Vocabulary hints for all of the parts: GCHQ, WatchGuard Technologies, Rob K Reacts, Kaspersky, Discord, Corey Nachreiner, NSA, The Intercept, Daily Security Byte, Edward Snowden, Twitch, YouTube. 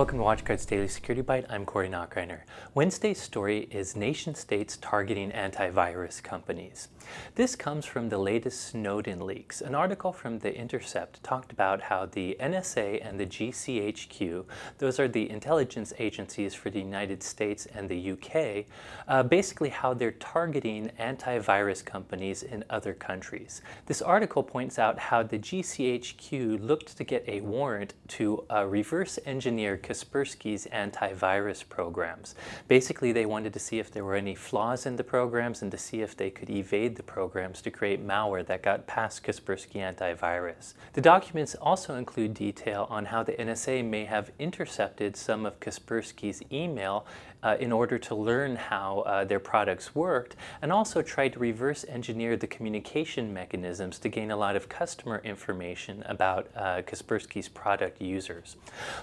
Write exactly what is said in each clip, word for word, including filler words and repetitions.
Welcome to WatchGuard's Daily Security Bite. I'm Corey Nachreiner. Wednesday's story is nation states targeting antivirus companies. This comes from the latest Snowden leaks. An article from The Intercept talked about how the N S A and the G C H Q, those are the intelligence agencies for the United States and the U K, uh, basically how they're targeting antivirus companies in other countries. This article points out how the G C H Q looked to get a warrant to uh, reverse engineer Kaspersky's antivirus programs. Basically, they wanted to see if there were any flaws in the programs and to see if they could evade the programs to create malware that got past Kaspersky antivirus. The documents also include detail on how the N S A may have intercepted some of Kaspersky's email uh, in order to learn how uh, their products worked, and also tried to reverse engineer the communication mechanisms to gain a lot of customer information about uh, Kaspersky's product users.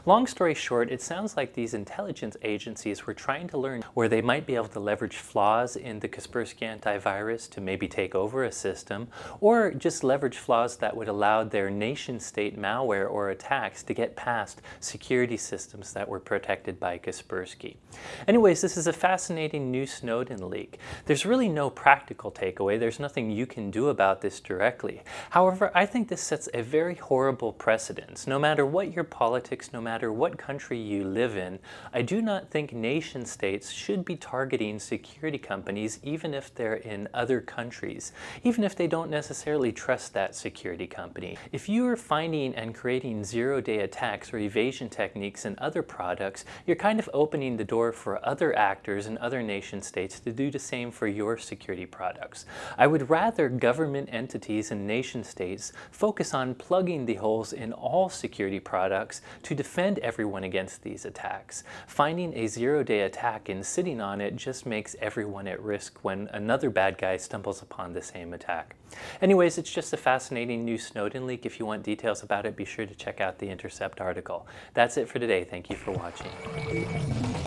Long story short, it sounds like these intelligence agencies were trying to learn where they might be able to leverage flaws in the Kaspersky antivirus to maybe take over a system, or just leverage flaws that would allow their nation-state malware or attacks to get past security systems that were protected by Kaspersky. Anyways, this is a fascinating new Snowden leak. There's really no practical takeaway. There's nothing you can do about this directly. However, I think this sets a very horrible precedent. No matter what your politics, no matter No matter what country you live in, I do not think nation states should be targeting security companies, even if they're in other countries, even if they don't necessarily trust that security company. If you are finding and creating zero-day attacks or evasion techniques in other products, you're kind of opening the door for other actors and other nation states to do the same for your security products. I would rather government entities and nation states focus on plugging the holes in all security products to defend everyone against these attacks. Finding a zero-day attack and sitting on it just makes everyone at risk when another bad guy stumbles upon the same attack. Anyways, it's just a fascinating new Snowden leak. If you want details about it, be sure to check out the Intercept article. That's it for today. Thank you for watching.